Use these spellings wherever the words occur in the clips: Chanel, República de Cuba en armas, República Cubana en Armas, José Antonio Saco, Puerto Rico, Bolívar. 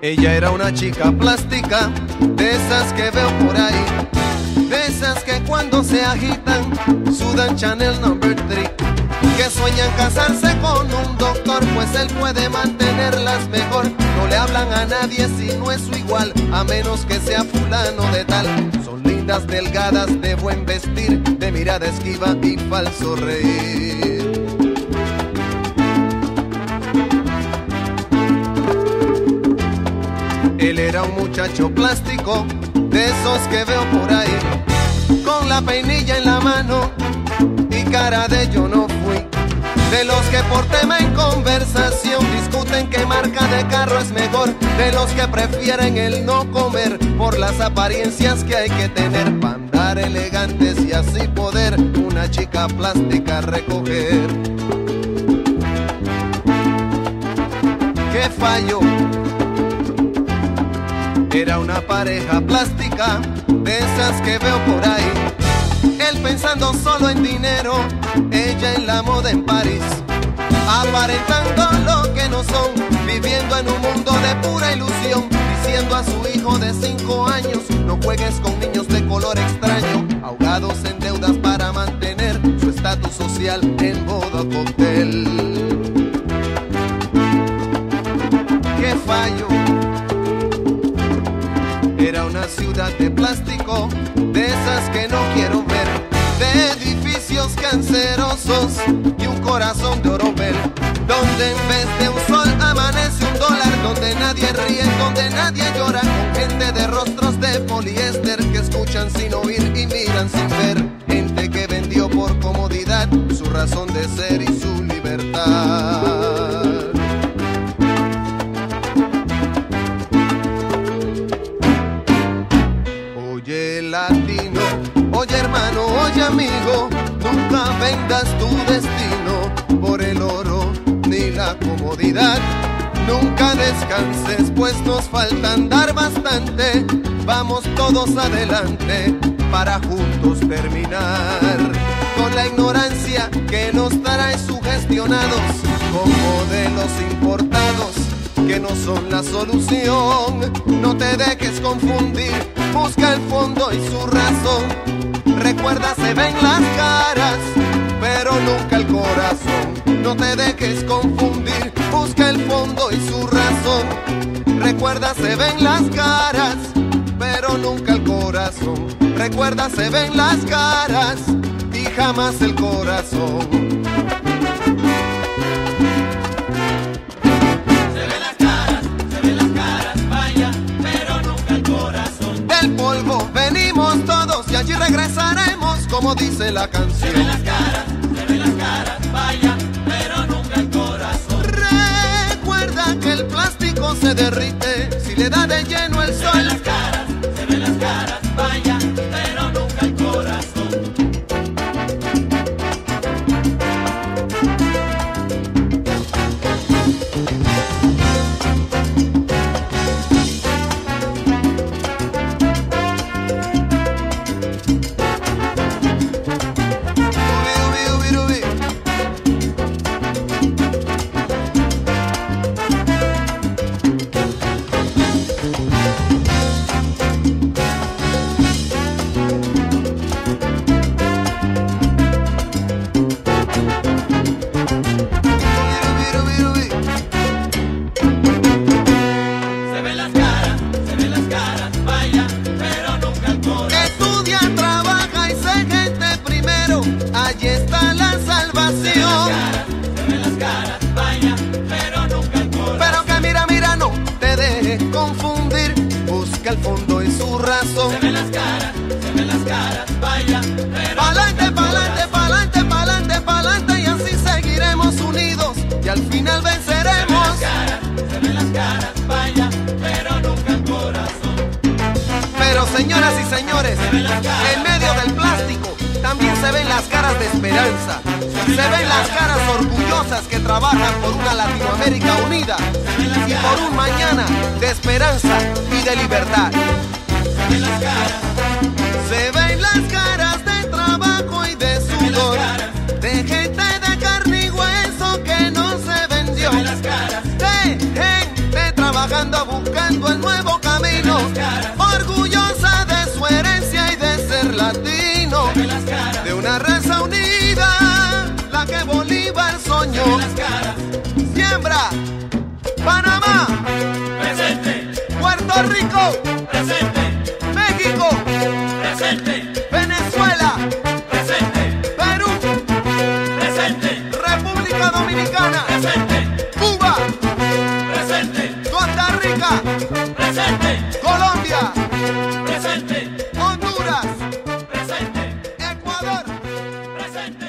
Ella era una chica plástica, de esas que veo por ahí, de esas que cuando se agitan sudan Chanel No. 3, que sueñan casarse con un doctor, pues él puede mantenerlas mejor. No le hablan a nadie si no es su igual, a menos que sea fulano de tal. Son lindas, delgadas, de buen vestir, de mirada esquiva y falso reír. Él era un muchacho plástico, de esos que veo por ahí, con la peinilla en la mano y cara de yo no fui, de los que por tema en conversación discuten qué marca de carro es mejor, de los que prefieren el no comer por las apariencias que hay que tener para andar elegantes y así poder una chica plástica recoger. ¿Qué fallo? Era una pareja plástica, de esas que veo por ahí, él pensando solo en dinero, ella en la moda en París, aparentando lo que no son, viviendo en un mundo de pura ilusión, diciendo a su hijo de 5 años, no juegues con niños de color extraño, ahogados en deudas para mantener su estatus social en modo cóctel. ¡Qué fallo! Era una ciudad de plástico, de esas que no quiero ver, de edificios cancerosos y un corazón de oropel, donde en vez de un sol amanece un dólar, donde nadie ríe, donde nadie llora, con gente de rostros de poliéster que escuchan sin oír y miran sin ver, gente que vendió por comodidad su razón de ser y su libertad. Latino, oye hermano, oye amigo, nunca vendas tu destino por el oro ni la comodidad. Nunca descanses, pues nos falta andar bastante. Vamos todos adelante para juntos terminar con la ignorancia que nos trae sugestionados con modelos importados que no son la solución. No te dejes confundir, busca el fondo y su razón. Recuerda, se ven las caras, pero nunca el corazón. No te dejes confundir, busca el fondo y su razón. Recuerda, se ven las caras, pero nunca el corazón. Recuerda, se ven las caras y jamás el corazón. Venimos todos y allí regresaremos, como dice la canción. Se ven las caras, vaya, pero nunca el corazón. Recuerda que el plástico se derrite si le da de lleno el sol. Se ven las caras, vaya, pero nunca el corazón. que al fondo es su razón. Se ven las caras, vaya. Pa'lante, pa'lante, pa'lante, pa'lante, pa'lante, y así seguiremos unidos y al final venceremos. Se ven las caras, vaya, pero nunca el corazón. Pero señoras y señores, en medio del plástico también se ven las caras de esperanza. Se ven las caras orgullosas que trabajan por una Latinoamérica unida y por un mañana de esperanza y de libertad. Se ven las caras de trabajo y de sudor, de gente de carne y hueso que no se vendió, de gente trabajando buscando el nuevo camino, orgullosa de su herencia y de ser latino, de una raza unida que Bolívar soñó. Siembra, Panamá, presente. Puerto Rico, presente. México, presente. Venezuela, presente. Perú, presente. República Dominicana, presente. Cuba, presente. Costa Rica, presente. Colombia, presente. Honduras, presente. Ecuador, presente.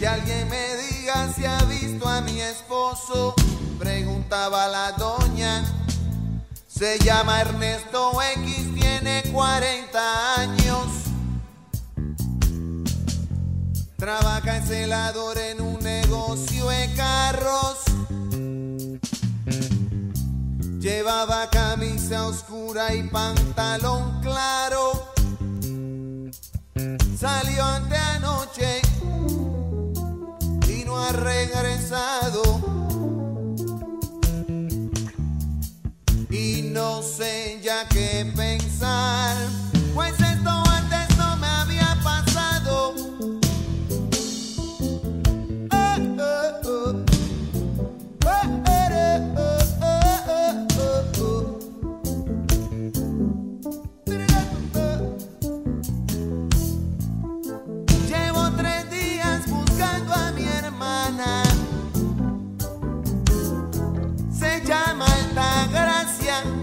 Que alguien me diga si ha visto a mi esposo, preguntaba la doña. Se llama Ernesto X, tiene 40 años. Trabaja en celador en un negocio de carros. Llevaba camisa oscura y pantalón claro. Salió anteanoche y no ha regresado. Y no sé ya qué pensar, pues esto antes no me había pasado.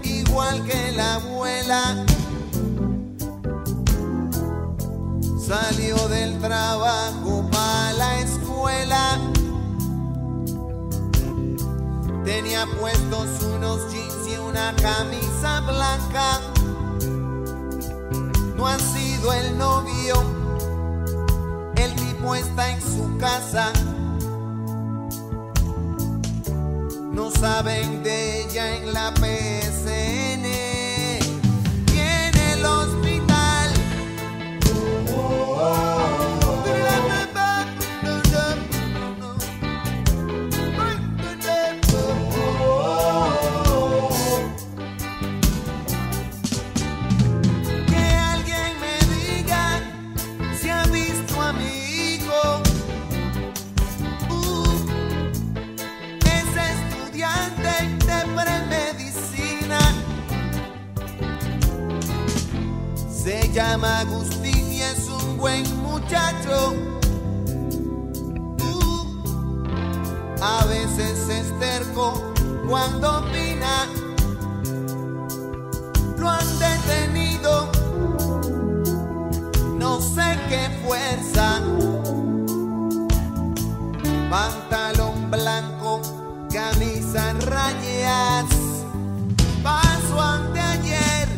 Igual que la abuela, salió del trabajo para la escuela. Tenía puestos unos jeans y una camisa blanca. No ha sido el novio, el tipo está en su casa. No saben de ella en la PSN y en el hospital. Que alguien me diga si ha visto a mi hijo. De premedicina, se llama Agustín y es un buen muchacho. A veces es terco cuando opina. Lo han detenido, no sé qué fuerza. Pantalón blanco, camisa rayas, pasó anteayer.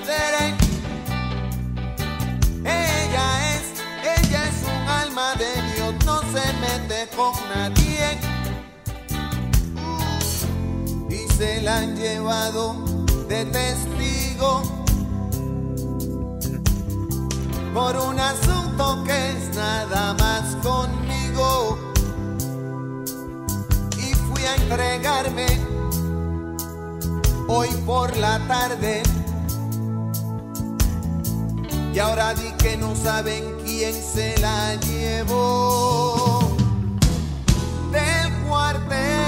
madera. Ella es un alma de Dios, no se mete con nadie. Y se la han llevado de testigo por un asunto que es nada más conmigo. Y fui a entregarme hoy por la tarde, y ahora di que no saben quién se la llevó del cuartel.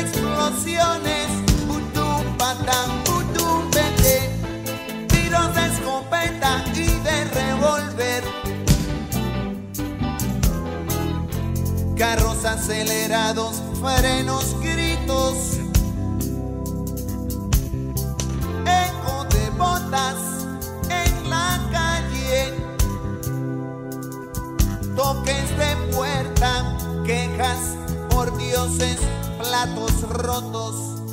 Explosiones, budum, patán, budum, vete, tiros de escopeta y de revólver, carros acelerados, frenos, gritos, eco de botas en la calle, toques de puerta, quejas por dioses, platos rotos.